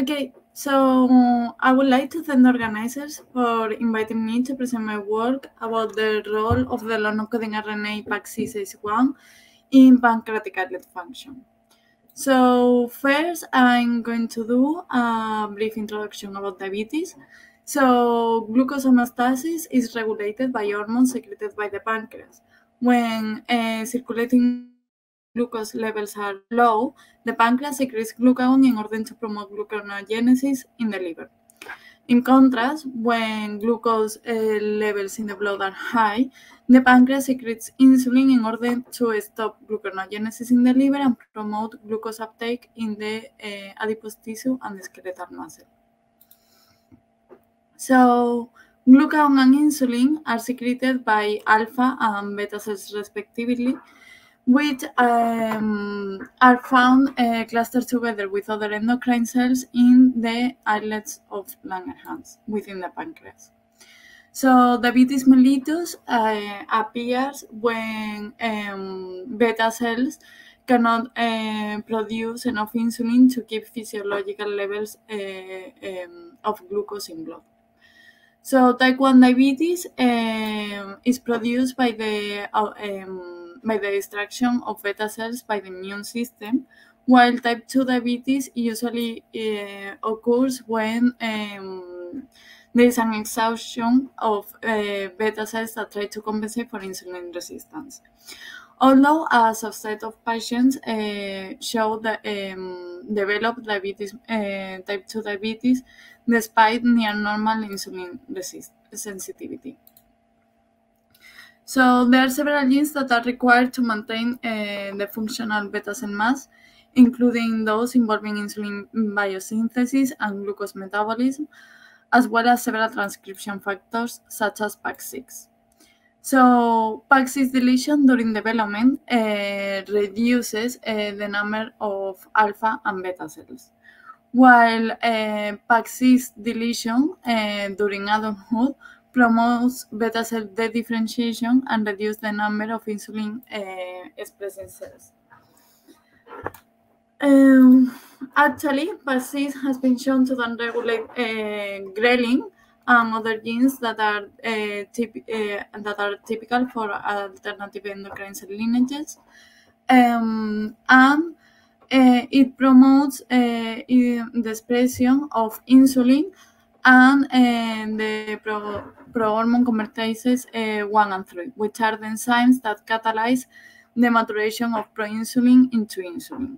Okay, so I would like to thank the organizers for inviting me to present my work about the role of the long-coding RNA PAX6-AS1 in pancreatic islet function. So first, I'm going to do a brief introduction about diabetes. So glucose homeostasis is regulated by hormones secreted by the pancreas. When circulating glucose levels are low, the pancreas secretes glucagon in order to promote gluconeogenesis in the liver. In contrast, when glucose levels in the blood are high, the pancreas secretes insulin in order to stop gluconeogenesis in the liver and promote glucose uptake in the adipose tissue and the skeletal muscle. So, glucagon and insulin are secreted by alpha and beta cells respectively, which are found clustered together with other endocrine cells in the islets of Langerhans within the pancreas. So diabetes mellitus appears when beta cells cannot produce enough insulin to keep physiological levels of glucose in blood. So type 1 diabetes is produced by the extraction of beta cells by the immune system, while type 2 diabetes usually occurs when there is an exhaustion of beta cells that try to compensate for insulin resistance. Although a subset of patients develop diabetes, type 2 diabetes despite near normal insulin sensitivity. So there are several genes that are required to maintain the functional beta cell mass, including those involving insulin biosynthesis and glucose metabolism, as well as several transcription factors such as PAX6. So PAX6 deletion during development reduces the number of alpha and beta cells, while PAX6 deletion during adulthood promotes beta cell dedifferentiation and reduces the number of insulin expressing cells. Actually, PAX6 has been shown to downregulate ghrelin and other genes that are typical for alternative endocrine cell lineages, and it promotes the expression of insulin and the prohormone convertases 1 and 3, which are the enzymes that catalyze the maturation of proinsulin into insulin.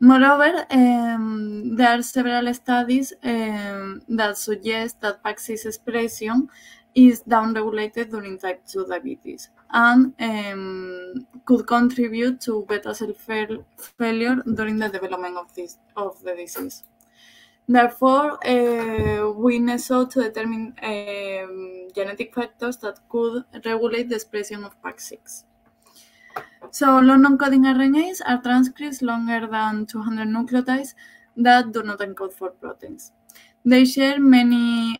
Moreover, there are several studies that suggest that PAX6 expression is downregulated during type 2 diabetes and could contribute to beta cell failure during the development of the disease. Therefore, we sought to determine genetic factors that could regulate the expression of PAX6. So, long non-coding RNAs are transcripts longer than 200 nucleotides that do not encode for proteins. They share many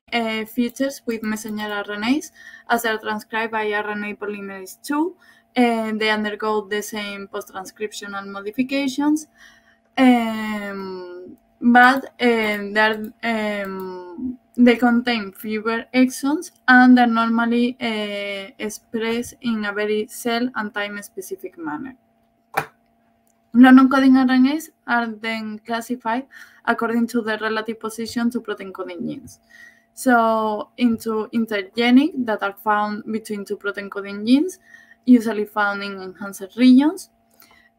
features with messenger RNAs, as they are transcribed by RNA polymerase II. They undergo the same post-transcriptional modifications, but they contain fewer exons and are normally expressed in a very cell and time-specific manner. Non-coding RNAs are then classified according to their relative position to protein-coding genes. So into intergenic, that are found between two protein-coding genes, usually found in enhanced regions,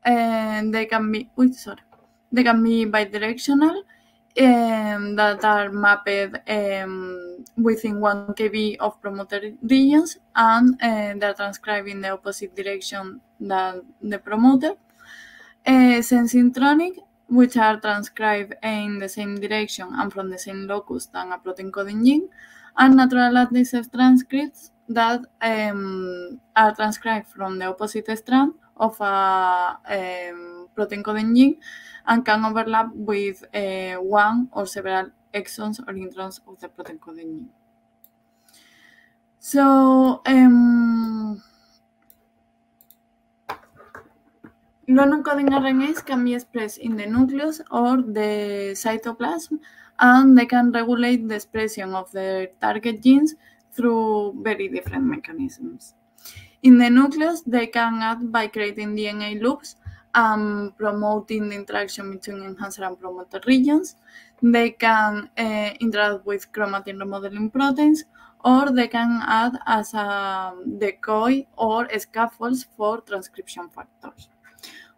and they can be bidirectional, that are mapped within 1 kb of promoter regions, and they are transcribed in the opposite direction than the promoter. Sensintronic, which are transcribed in the same direction and from the same locus than a protein coding gene, and natural adhesive transcripts that are transcribed from the opposite strand of a protein coding gene and can overlap with one or several exons or introns of the protein coding gene. So non-encoding RNAs can be expressed in the nucleus or the cytoplasm, and they can regulate the expression of their target genes through very different mechanisms. In the nucleus, they can act by creating DNA loops and promoting the interaction between enhancer and promoter regions. They can interact with chromatin remodeling proteins, or they can act as a decoy or scaffolds for transcription factors.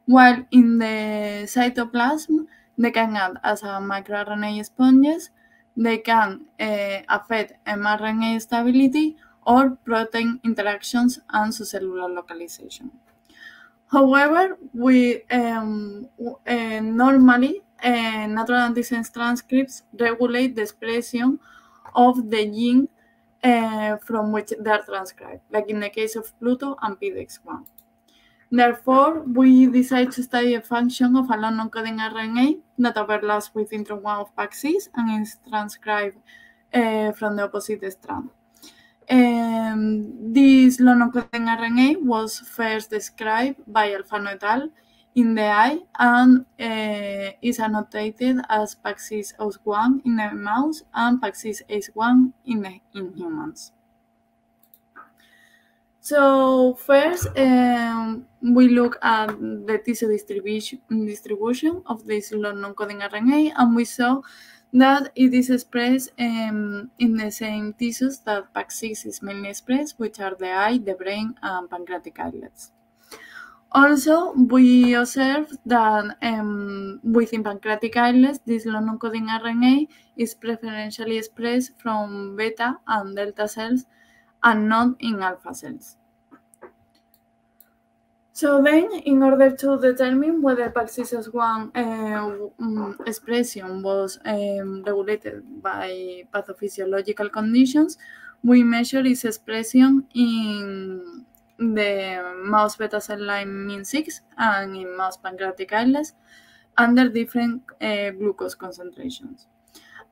While in the cytoplasm, they can act as a microRNA sponges. They can affect mRNA stability or protein interactions and subcellular localization. However, we normally natural antisense transcripts regulate the expression of the gene from which they are transcribed, like in the case of Pluto and PDX1. Therefore, we decided to study the function of a long non-coding RNA that overlaps with intron 1 of PAX6 and is transcribed from the opposite strand. This long non-coding RNA was first described by Alfano et al. In the eye and is annotated as PAX6-OS1 in the mouse and PAX6-AS1 in humans. So first, we look at the tissue distribution of this long non-coding RNA, and we saw that it is expressed in the same tissues that PAX6 is mainly expressed, which are the eye, the brain, and pancreatic islets. Also, we observed that within pancreatic islets, this long non-coding RNA is preferentially expressed from beta and delta cells and not in alpha cells. So then, in order to determine whether PAX6-AS1 expression was regulated by pathophysiological conditions, we measure its expression in the mouse beta cell line MIN6 and in mouse pancreatic islets under different glucose concentrations.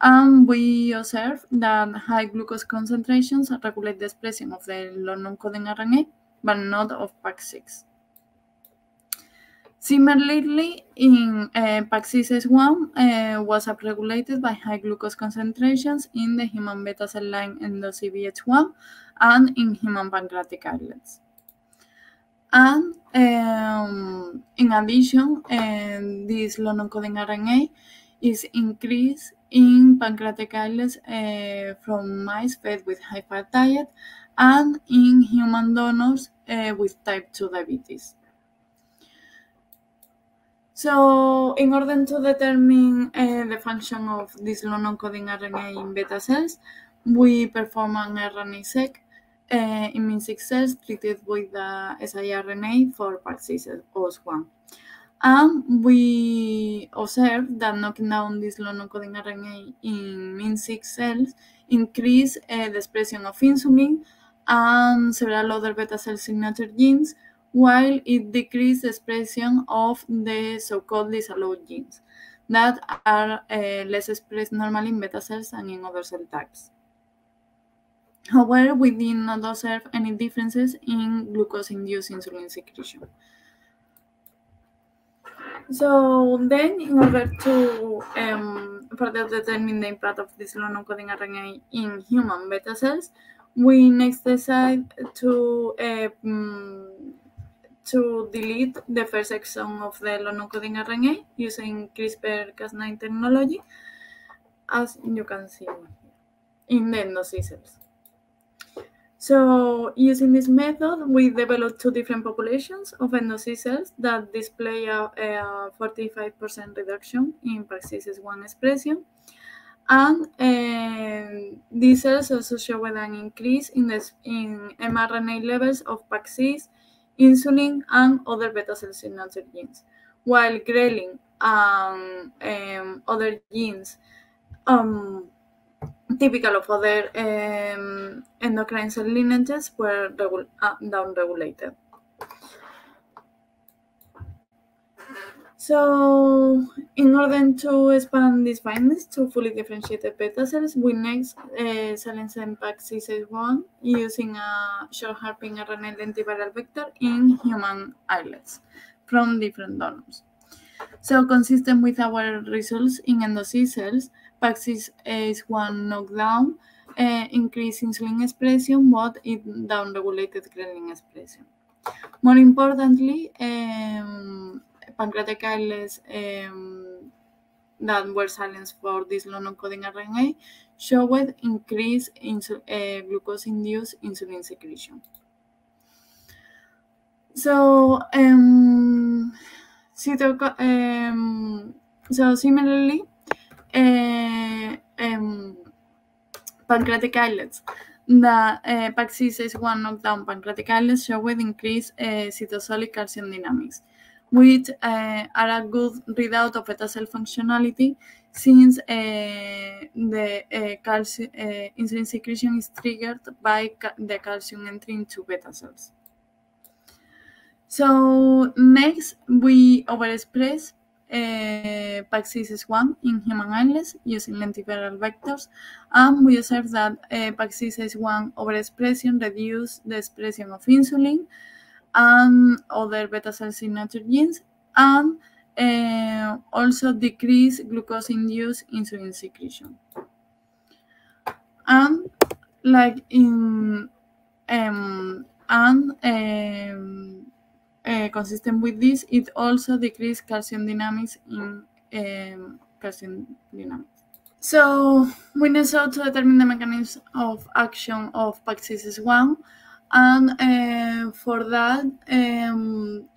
And we observe that high glucose concentrations regulate the expression of the long non-coding RNA, but not of PAX6. Similarly, in PAX6-AS1 was upregulated by high glucose concentrations in the human beta cell line EndoC-BH1 and in human pancreatic islets. And in addition, this long non-coding RNA is increased in pancreatic islets from mice fed with high-fat diet and in human donors with type 2 diabetes. So, in order to determine the function of this long non-coding RNA in beta cells, we perform an RNA-seq in MIN6 cells treated with the siRNA for PAX6-OS1. And we observed that knocking down this long non-coding RNA in MIN6 cells increased the expression of insulin and several other beta cell signature genes, while it decreased the expression of the so-called disallowed genes that are less expressed normally in beta cells and in other cell types. However, we did not observe any differences in glucose-induced insulin secretion. So then, in order to further determine the impact of this long non-coding RNA in human beta cells, we next decide to delete the first exon of the long non-coding RNA using CRISPR-Cas9 technology, as you can see in the endocyte cells. So, using this method, we developed two different populations of endocyte cells that display a 45% reduction in PAX6-AS1 expression. And these cells also showed an increase in mRNA levels of PAX6, insulin, and other beta cell signature genes, while ghrelin and other genes typical of other endocrine cell lineages were downregulated. So, in order to expand these findings to fully differentiated beta cells, we next silenced PAX6-AS1 using a short-harping RNA lentiviral vector in human islets from different donors. So, consistent with our results in endoC cells, PAX6-AS1 knockdown increased insulin expression, but it downregulated ghrelin expression. More importantly, pancreatic islets that were silenced for this non-coding RNA showed increased glucose-induced insulin secretion. So, similarly, pancreatic islets. The PAX6-AS1 knockdown pancreatic islets showed increased cytosolic calcium dynamics, which are a good readout of beta cell functionality, since the insulin secretion is triggered by the calcium entering to beta cells. So next, we overexpress PAX6-AS1 in human islets using lentiviral vectors, and we observe that PAX6-AS1 overexpression reduced the expression of insulin and other beta cell signature genes, and also decrease glucose-induced insulin secretion. And like in consistent with this, it also decreased calcium dynamics in So we now sought to determine the mechanism of action of PAX6-AS1. And for that,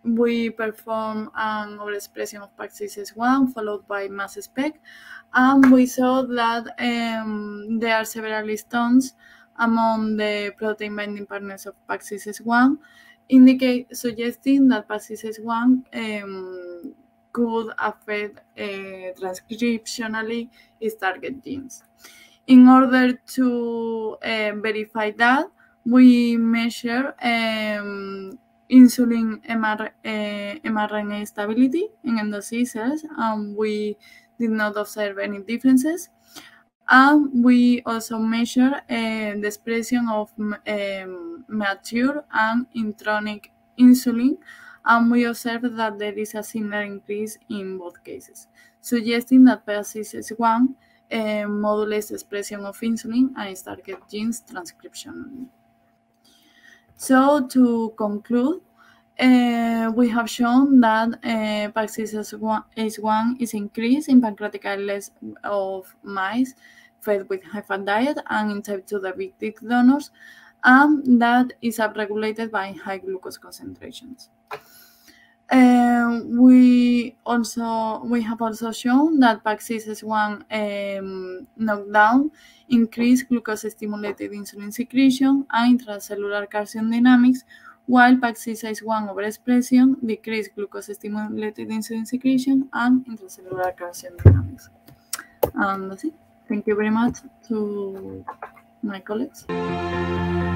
we perform an overexpression of PAX6-AS1 followed by mass spec, and we saw that there are several histones among the protein binding partners of PAX6-AS1, suggesting that PAX6-AS1 could affect transcriptionally its target genes. In order to verify that, we measure insulin mRNA stability in endoC cells, and we did not observe any differences. And we also measure the expression of mature and intronic insulin, and we observe that there is a similar increase in both cases, suggesting that PAX6-AS1 modulates the expression of insulin and its target genes transcriptionally. So, to conclude, we have shown that PAX6-AS1 is increased in pancreatic islets of mice fed with high-fat diet and in type 2 diabetic donors, and that is upregulated by high glucose concentrations. We have also shown that PAX6-AS1 knockdown increased glucose-stimulated insulin secretion and intracellular calcium dynamics, while PAX6-AS1 overexpression decreased glucose-stimulated insulin secretion and intracellular calcium dynamics. And that's it. Thank you very much to my colleagues.